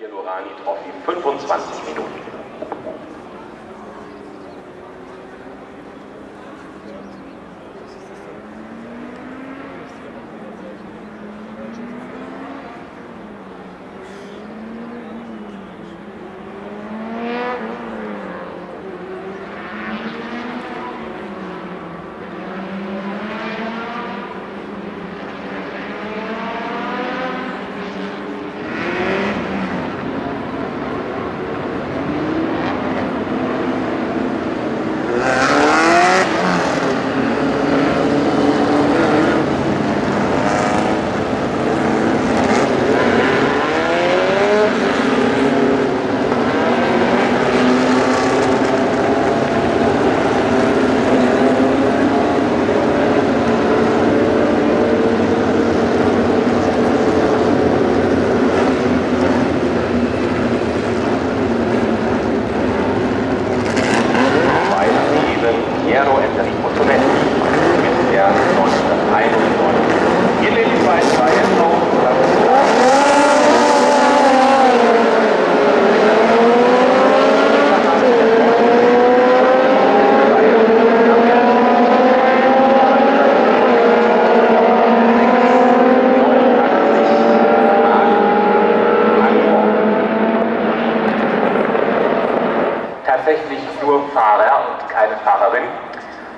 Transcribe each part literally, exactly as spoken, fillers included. hier Lurani Trophy, fünfundzwanzig Minuten.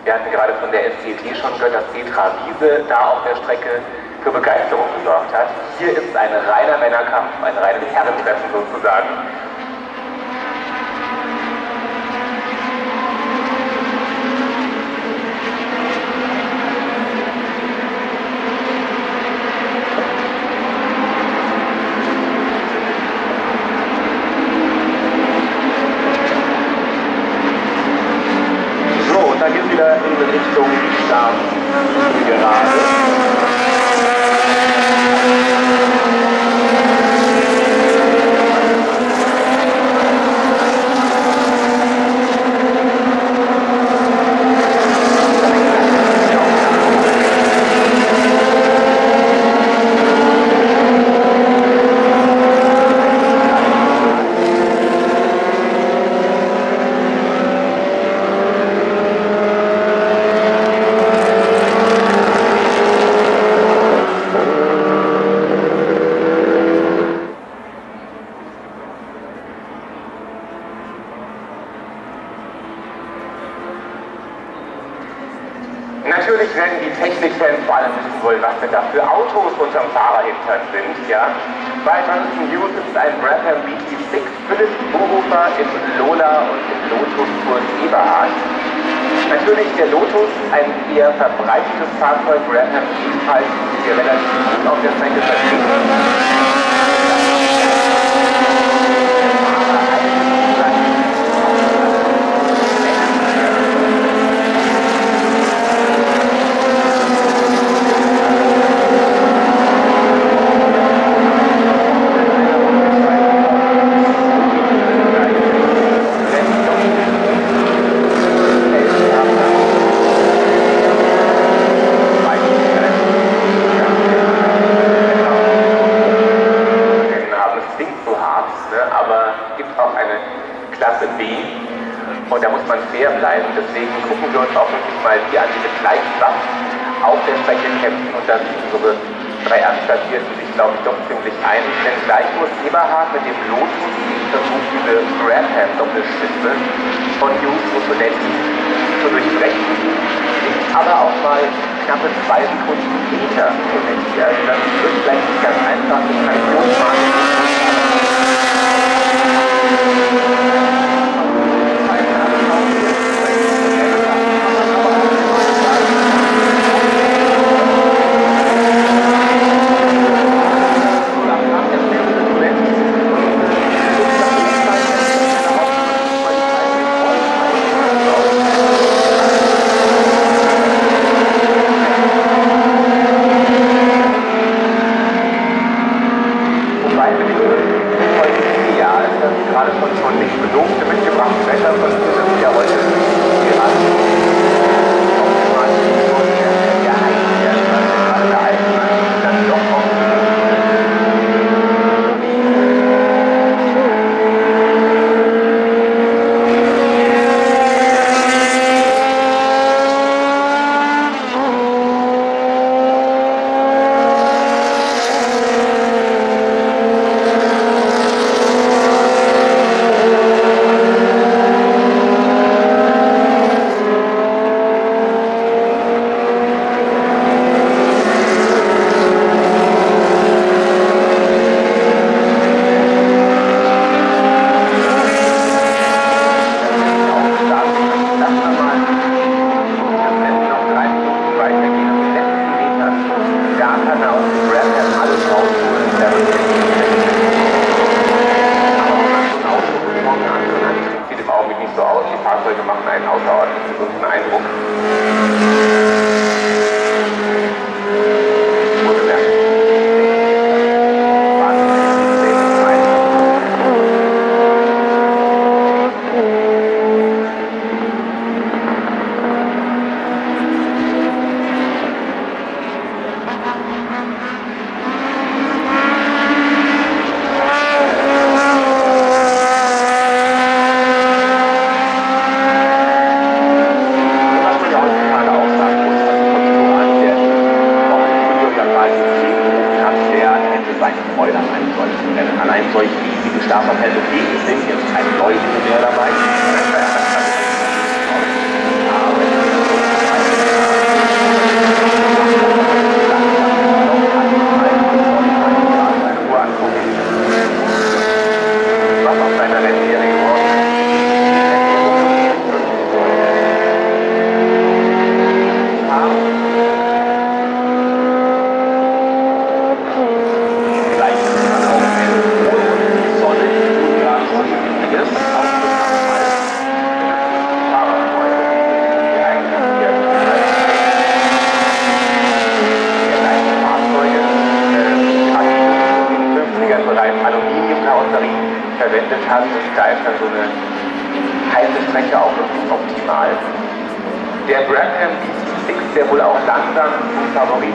Wir hatten gerade von der S C T schon gehört, dass Petra Wiese da auf der Strecke für Begeisterung gesorgt hat. Hier ist ein reiner Männerkampf, ein reines Herrentreffen sozusagen. Natürlich werden die Technikfans vor allem wissen wollen, was denn da für Autos unterm Fahrerhintern sind, ja. Bei Johnson News ist ein Brabham B T sechs, Philipp Bohrhofer im Lola und im Lotus-Tours Eberhard. Natürlich der Lotus, ein eher verbreitetes Fahrzeug, Brabham B T fünf, die wir relativ gut auf der Strecke vertreten. Und da muss man fair bleiben, deswegen gucken wir uns auch wirklich mal die an, die mit leichten Waffen auf der Strecke kämpfen. Und da sind unsere drei Erstplatzierten sich, glaube ich, doch ziemlich einig. Denn gleich muss Eberhard mit dem Lotus versuchen, diese Brabham-Doppelspitze von Justus und Tonetti zu durchbrechen. Aber auch mal knappe zwei Sekunden Petra Tonetti. Also das wird vielleicht nicht ganz einfach, das kann ich nicht machen. Thank you. durch die Stahlverkältung. Es sind jetzt keine Leuchten mehr dabei. Da ist dann so eine heiße Strecke auch wirklich optimal. Der Brabham B T sechs, der wohl auch langsam zum Favoriten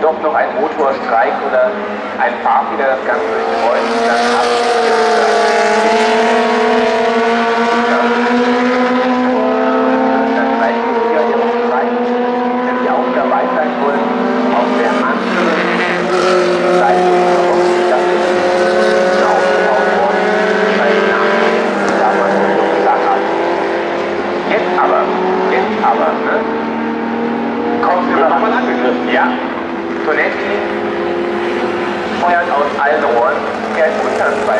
doch noch ein Motorstreik oder ein Fahrfehler das Ganze durchkreuzt, dann haben wir dann vielleicht wieder ihren Streik, wenn die auch dabei sein wollen, auf der anderen Seite das ist aufgebaut worden, weil die Nachrichten damals so gesagt haben. Jetzt aber, jetzt aber, ne? Kommst du nochmal angegriffen? Ja. Tonetti feuert aus allen Rohren, er ist unter zwei.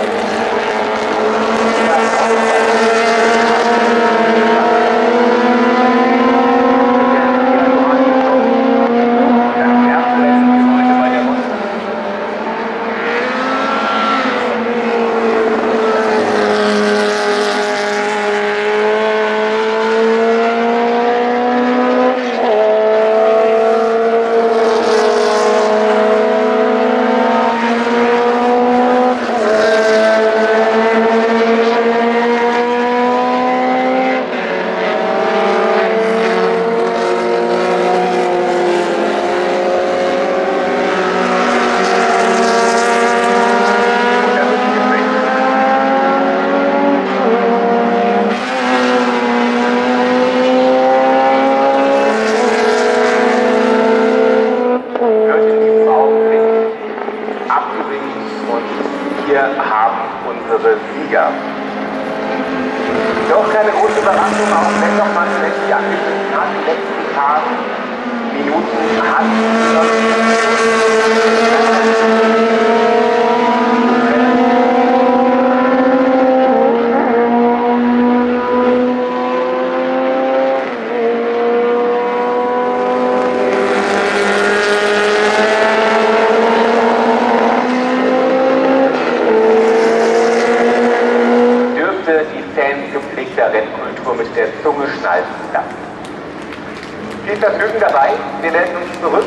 Zurück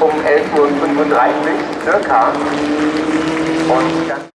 um elf Uhr fünfunddreißig circa und dann